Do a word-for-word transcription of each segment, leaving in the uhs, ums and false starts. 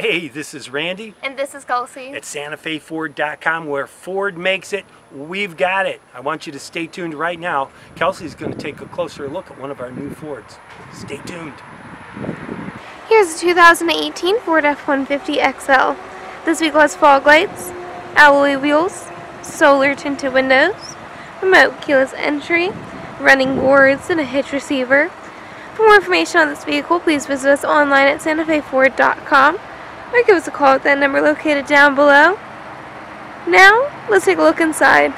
Hey, this is Randy. And this is Kelsey. At Santa Fe Ford dot com, where Ford makes it, we've got it. I want you to stay tuned right now. Kelsey's going to take a closer look at one of our new Fords. Stay tuned. Here's a two thousand eighteen Ford F one fifty X L. This vehicle has fog lights, alloy wheels, solar tinted windows, remote keyless entry, running boards, and a hitch receiver. For more information on this vehicle, please visit us online at Santa Fe Ford dot com. Or give us a call at that number located down below. Now, let's take a look inside.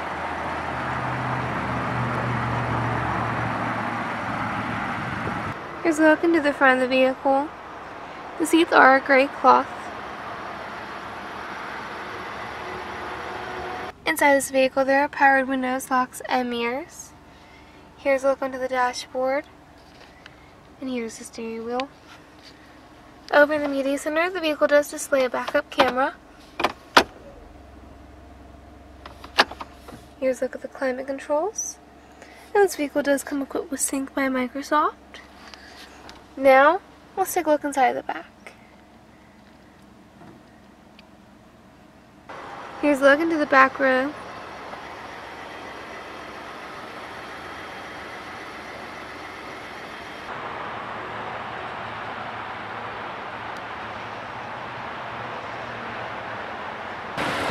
Here's a look into the front of the vehicle. The seats are a gray cloth. Inside this vehicle there are powered windows, locks, and mirrors. Here's a look into the dashboard. And here's the steering wheel. Over in the media center, the vehicle does display a backup camera. Here's a look at the climate controls. And this vehicle does come equipped with Sync by Microsoft. Now, let's take a look inside the back. Here's a look into the back row.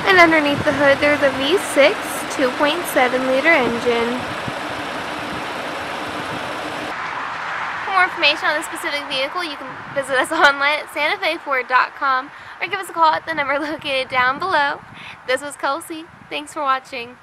And underneath the hood there's a V six two point seven liter engine. For more information on this specific vehicle, you can visit us online at Santa Fe Ford dot com or give us a call at the number located down below. This was Kelsey. Thanks for watching.